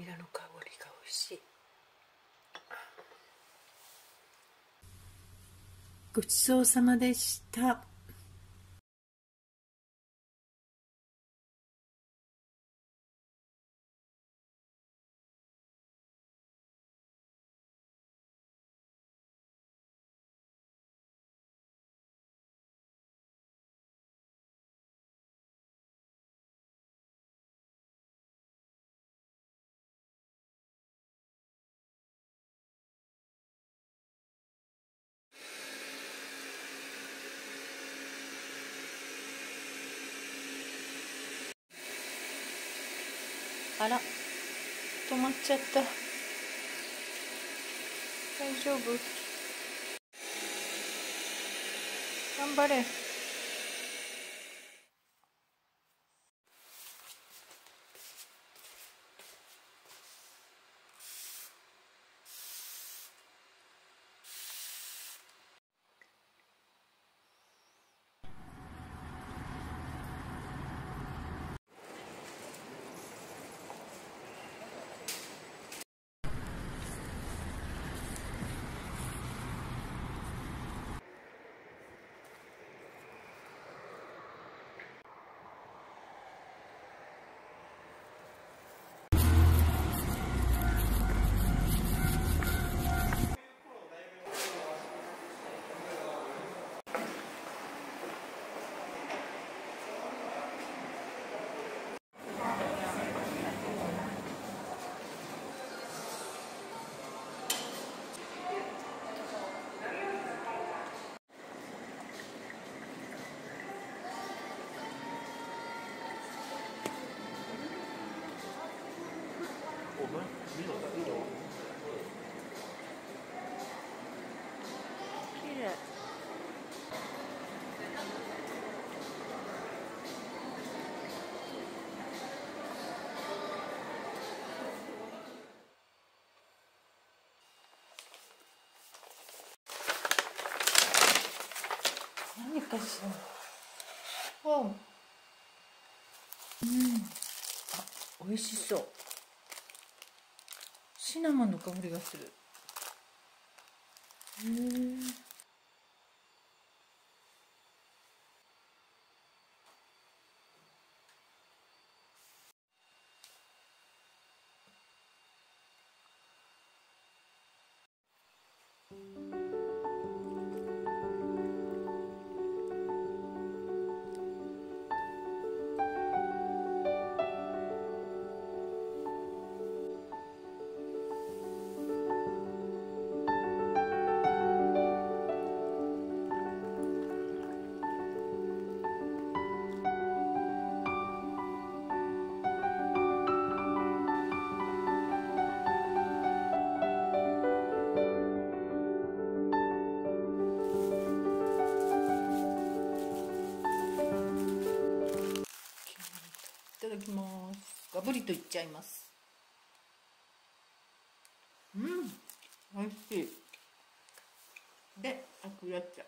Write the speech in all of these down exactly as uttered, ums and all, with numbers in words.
ニラの香りが美味しい。ごちそうさまでした。あら、止まっちゃった。大丈夫？頑張れ。何かしら。うん。うん。あ、美味しそう。シナモンの香りがする。へえ。いただきます。ガブリといっちゃいます。うん、おいしい。で、桜茶。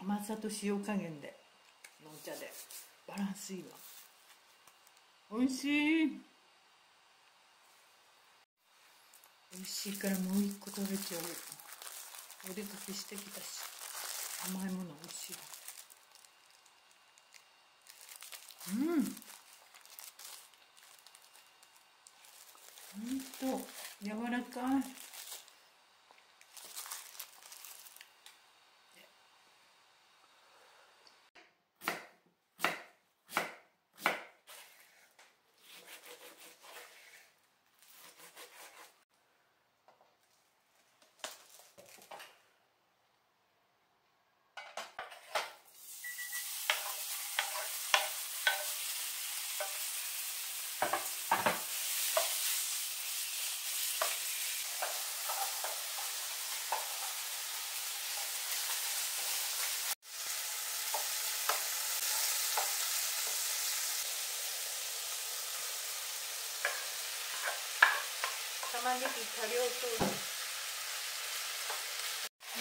甘さと塩加減で、のお茶で、バランスいいわ。おいしい。おいしいからもう一個食べちゃう。お出かけしてきたし、甘いものおいしいわ。うん、ほんと柔らかい。玉ねぎ多量投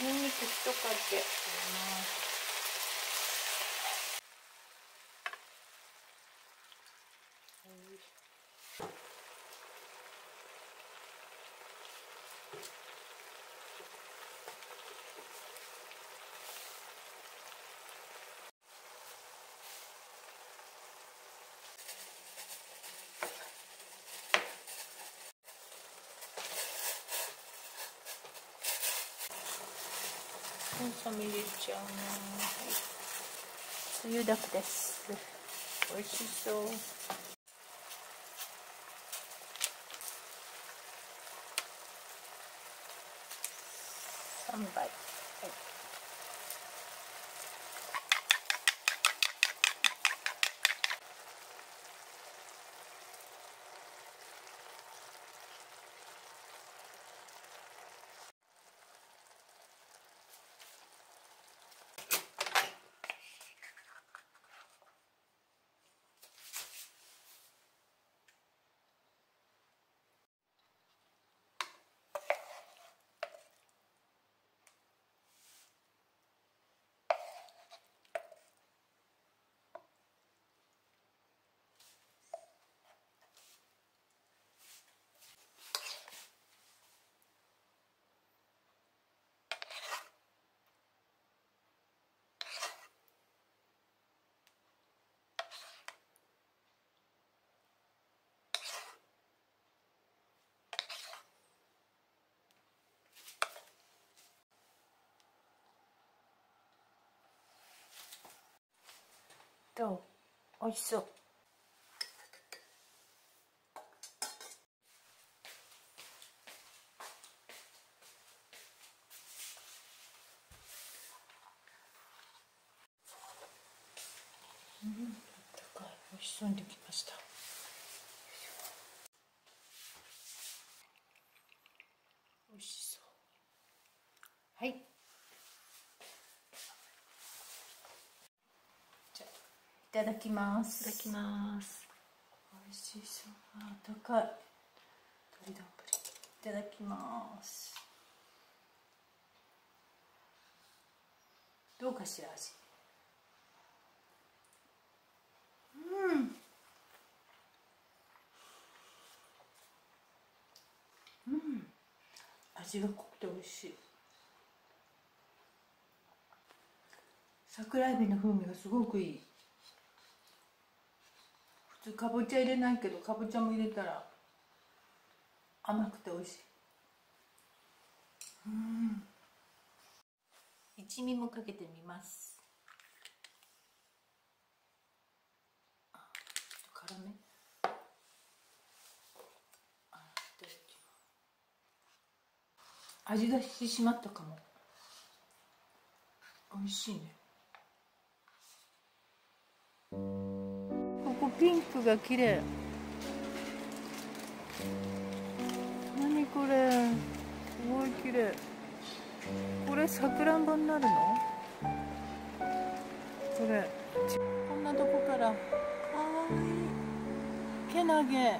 入、にんにく一かけ入れます。コンソメ入れちゃうな。つゆだくです。美味しそう。さんばい。はい。どう？美味しそう。うん、あったかい。美味しそうにできました。美味しそう。はい。いただきます。いただきます。美味しそう。あったかい。鶏丼ぶり。いただきます。どうかしら味。うん。うん。味が濃くて美味しい。桜エビの風味がすごくいい。かぼちゃ入れないけど、かぼちゃも入れたら甘くて美味しい。うん、一味もかけてみます。あ、ちょっと辛め。あ、いただきます。味が引き締まったかも。美味しいね。ピンクが綺麗。何これ、すごい綺麗。これさくらんぼになるの？これ。こんなとこから。かわいい。けなげ。